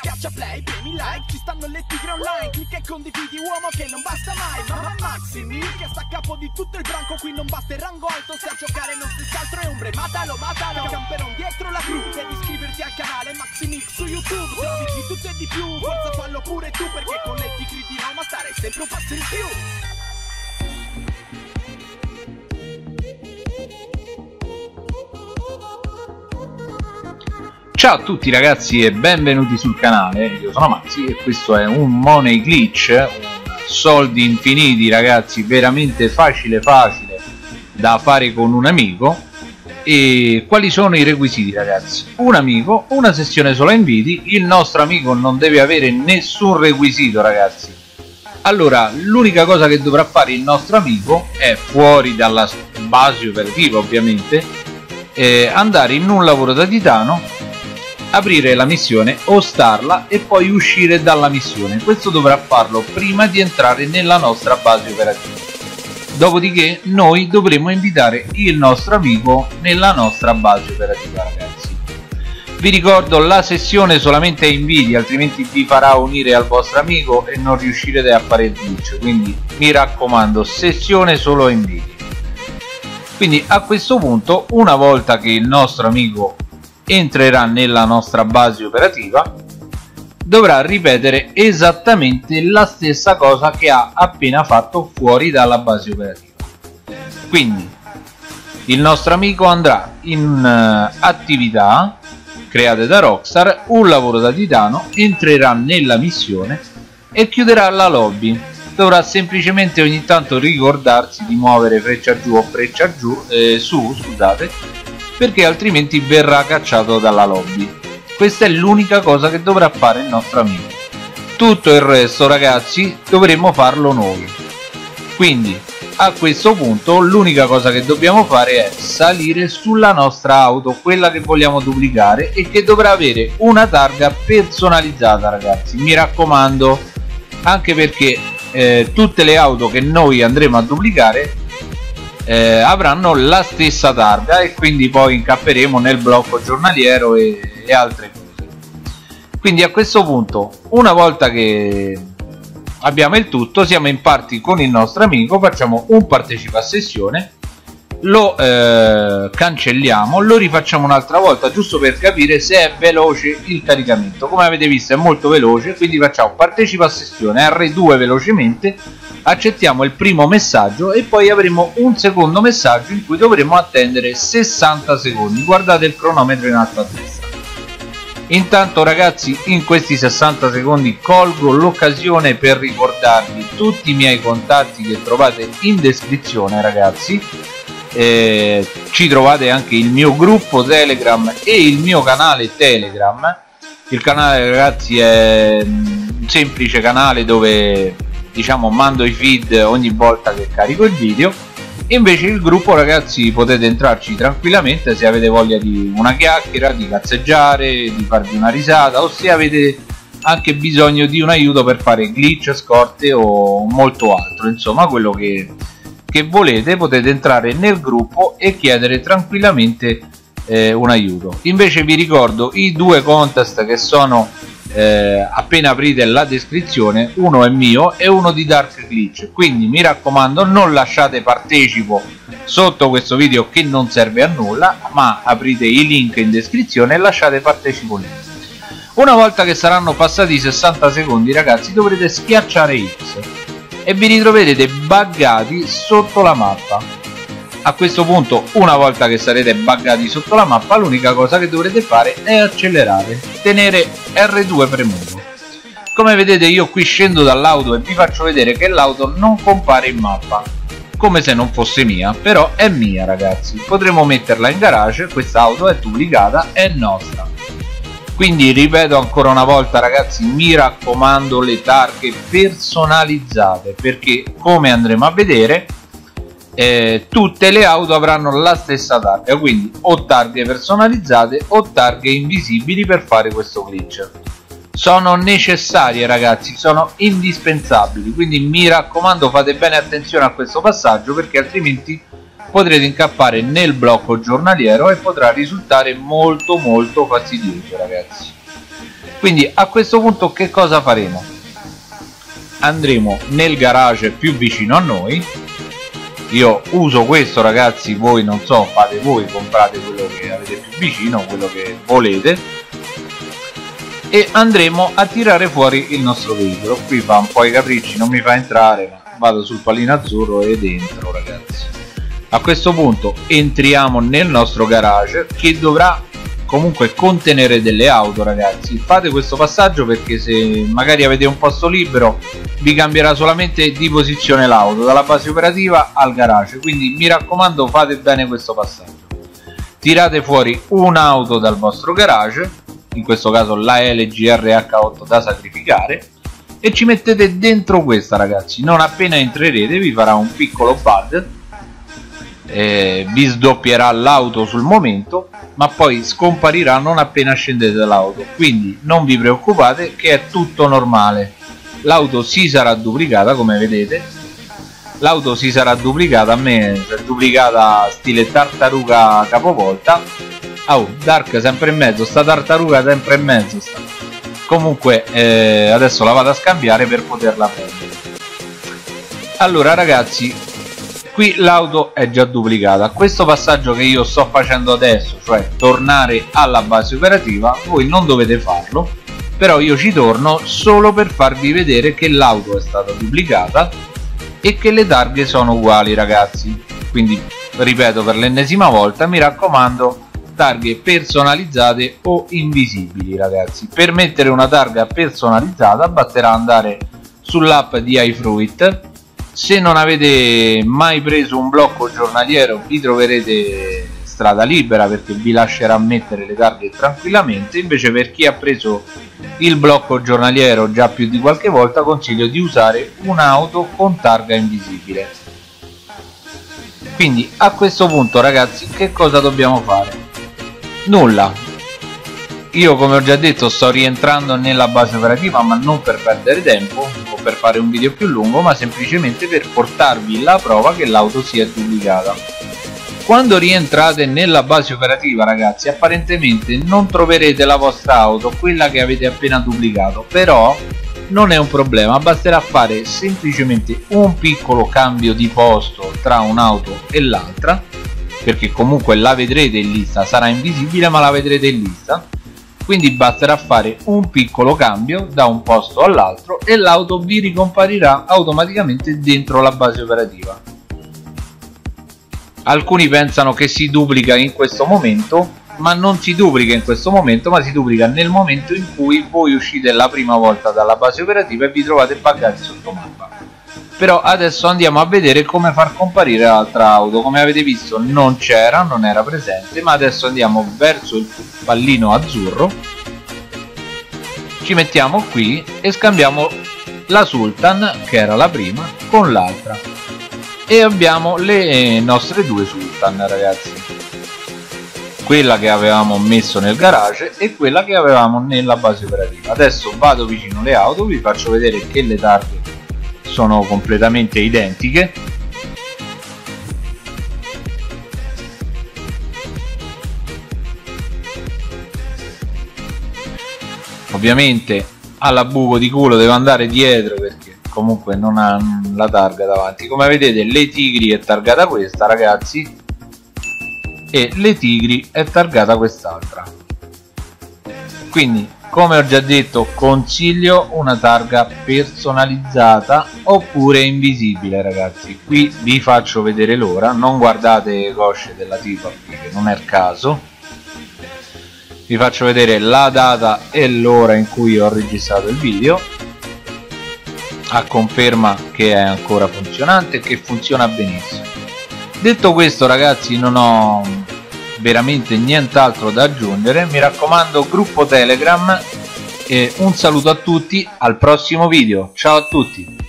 Schiaccia play, premi like, ci stanno le tigre online. Clicca e condividi, uomo, che non basta mai. Ma Maximilk che sta a capo di tutto il branco. Qui non basta il rango alto, se a giocare non si altro è ombre. Matalo, matalo, camperon dietro la cru. Devi iscriverti al canale Maximilk su YouTube. Trovi di tutto e di più, forza fallo pure tu. Perché con le tigre di Roma stare sempre un passo in più. Ciao a tutti ragazzi e benvenuti sul canale, io sono Maxi e questo è un Money Glitch, soldi infiniti ragazzi, veramente facile facile da fare con un amico. E quali sono i requisiti ragazzi? Un amico, una sessione sola inviti, il nostro amico non deve avere nessun requisito ragazzi. Allora l'unica cosa che dovrà fare il nostro amico è, fuori dalla base operativa ovviamente, andare in un lavoro da titano, aprire la missione, ostarla e poi uscire dalla missione. Questo dovrà farlo prima di entrare nella nostra base operativa. Dopodiché noi dovremo invitare il nostro amico nella nostra base operativa ragazzi. Vi ricordo, la sessione solamente è inviti, altrimenti vi farà unire al vostro amico e non riuscirete a fare il glitch, quindi mi raccomando, sessione solo inviti. Quindi a questo punto, una volta che il nostro amico entrerà nella nostra base operativa, dovrà ripetere esattamente la stessa cosa che ha appena fatto fuori dalla base operativa. Quindi il nostro amico andrà in attività create da Rockstar, un lavoro da titano, entrerà nella missione e chiuderà la lobby. Dovrà semplicemente ogni tanto ricordarsi di muovere freccia giù o freccia giù scusate, perché altrimenti verrà cacciato dalla lobby. Questa è l'unica cosa che dovrà fare il nostro amico. Tutto il resto ragazzi dovremo farlo noi. Quindi a questo punto l'unica cosa che dobbiamo fare è salire sulla nostra auto, quella che vogliamo duplicare e che dovrà avere una targa personalizzata ragazzi. Mi raccomando, anche perché tutte le auto che noi andremo a duplicare avranno la stessa targa e quindi poi incapperemo nel blocco giornaliero e altre cose. Quindi a questo punto, una volta che abbiamo il tutto, siamo in party con il nostro amico, facciamo un partecipa a sessione, lo cancelliamo, lo rifacciamo un'altra volta giusto per capire se è veloce il caricamento. Come avete visto è molto veloce, quindi facciamo partecipa a sessione R2 velocemente, accettiamo il primo messaggio e poi avremo un secondo messaggio in cui dovremo attendere 60 secondi. Guardate il cronometro in alto a destra. Intanto ragazzi, in questi 60 secondi colgo l'occasione per ricordarvi tutti i miei contatti che trovate in descrizione ragazzi. Ci trovate anche il mio gruppo Telegram e il mio canale Telegram. Il canale ragazzi è un semplice canale dove diciamo mando i feed ogni volta che carico il video, invece il gruppo ragazzi potete entrarci tranquillamente se avete voglia di una chiacchiera, di cazzeggiare, di farvi una risata o se avete anche bisogno di un aiuto per fare glitch, scorte o molto altro, insomma quello che volete potete entrare nel gruppo e chiedere tranquillamente un aiuto. Invece vi ricordo i due contest che sono appena aprite la descrizione, uno è mio e uno di Dark Glitch, quindi mi raccomando non lasciate partecipo sotto questo video che non serve a nulla, ma aprite i link in descrizione e lasciate partecipo lì. Una volta che saranno passati 60 secondi ragazzi dovrete schiacciare X e vi ritroverete buggati sotto la mappa. A questo punto, una volta che sarete buggati sotto la mappa, l'unica cosa che dovrete fare è accelerare, tenere R2 premuto. Come vedete io qui scendo dall'auto e vi faccio vedere che l'auto non compare in mappa, come se non fosse mia, però è mia ragazzi, potremo metterla in garage, questa auto è duplicata, è nostra. Quindi ripeto ancora una volta ragazzi, mi raccomando le targhe personalizzate, perché come andremo a vedere tutte le auto avranno la stessa targa, quindi o targhe personalizzate o targhe invisibili per fare questo glitch. Sono necessarie ragazzi, sono indispensabili, quindi mi raccomando fate bene attenzione a questo passaggio perché altrimenti potrete incappare nel blocco giornaliero e potrà risultare molto molto fastidioso ragazzi. Quindi a questo punto che cosa faremo? Andremo nel garage più vicino a noi. Io uso questo, ragazzi, voi non so, fate voi, comprate quello che avete più vicino, quello che volete, e andremo a tirare fuori il nostro veicolo. Qui fa un po' i capricci, non mi fa entrare, ma vado sul pallino azzurro ed entro, ragazzi. A questo punto entriamo nel nostro garage, che dovrà comunque contenere delle auto, ragazzi. Fate questo passaggio perché se magari avete un posto libero vi cambierà solamente di posizione l'auto dalla base operativa al garage, quindi mi raccomando fate bene questo passaggio. Tirate fuori un'auto dal vostro garage, in questo caso la LGRH8 da sacrificare, e ci mettete dentro questa, ragazzi. Non appena entrerete vi farà un piccolo bug, vi sdoppierà l'auto sul momento, ma poi scomparirà non appena scendete dall'auto, quindi non vi preoccupate che è tutto normale. L'auto si sarà duplicata, come vedete, l'auto si sarà duplicata, a me si è duplicata stile tartaruga capovolta. Oh, Dark sempre in mezzo, sta tartaruga sempre in mezzo sta. Comunque adesso la vado a scambiare per poterla prendere. Allora, ragazzi, qui l'auto è già duplicata. Questo passaggio che io sto facendo adesso, cioè tornare alla base operativa, voi non dovete farlo, però io ci torno solo per farvi vedere che l'auto è stata duplicata e che le targhe sono uguali, ragazzi. Quindi ripeto per l'ennesima volta, mi raccomando, targhe personalizzate o invisibili, ragazzi. Per mettere una targa personalizzata basterà andare sull'app di iFruit. Se non avete mai preso un blocco giornaliero vi troverete strada libera, perché vi lascerà mettere le targhe tranquillamente. Invece per chi ha preso il blocco giornaliero già più di qualche volta, consiglio di usare un'auto con targa invisibile. Quindi a questo punto, ragazzi, che cosa dobbiamo fare? Nulla. Io, come ho già detto, sto rientrando nella base operativa, ma non per perdere tempo o per fare un video più lungo, ma semplicemente per portarvi la prova che l'auto sia duplicata. Quando rientrate nella base operativa, ragazzi, apparentemente non troverete la vostra auto, quella che avete appena duplicato, però non è un problema, basterà fare semplicemente un piccolo cambio di posto tra un'auto e l'altra, perché comunque la vedrete in lista, sarà invisibile ma la vedrete in lista. Quindi basterà fare un piccolo cambio da un posto all'altro e l'auto vi ricomparirà automaticamente dentro la base operativa. Alcuni pensano che si duplica in questo momento, ma non si duplica in questo momento, ma si duplica nel momento in cui voi uscite la prima volta dalla base operativa e vi trovate buggati sotto mappa. Però adesso andiamo a vedere come far comparire l'altra auto. Come avete visto non c'era, non era presente, ma adesso andiamo verso il pallino azzurro, ci mettiamo qui e scambiamo la Sultan, che era la prima, con l'altra, e abbiamo le nostre due Sultan, ragazzi, quella che avevamo messo nel garage e quella che avevamo nella base operativa. Adesso vado vicino alle auto, vi faccio vedere che le targhe sono completamente identiche. Ovviamente alla buco di culo devo andare dietro, perché comunque non ha la targa davanti. Come vedete le tigri è targata questa, ragazzi, e le tigri è targata quest'altra. Quindi, come ho già detto, consiglio una targa personalizzata oppure invisibile, ragazzi. Qui vi faccio vedere l'ora, non guardate cosce della tipa perché non è il caso. Vi faccio vedere la data e l'ora in cui ho registrato il video, a conferma che è ancora funzionante e che funziona benissimo. Detto questo, ragazzi, non ho veramente nient'altro da aggiungere. Mi raccomando, gruppo Telegram, e un saluto a tutti, al prossimo video, ciao a tutti.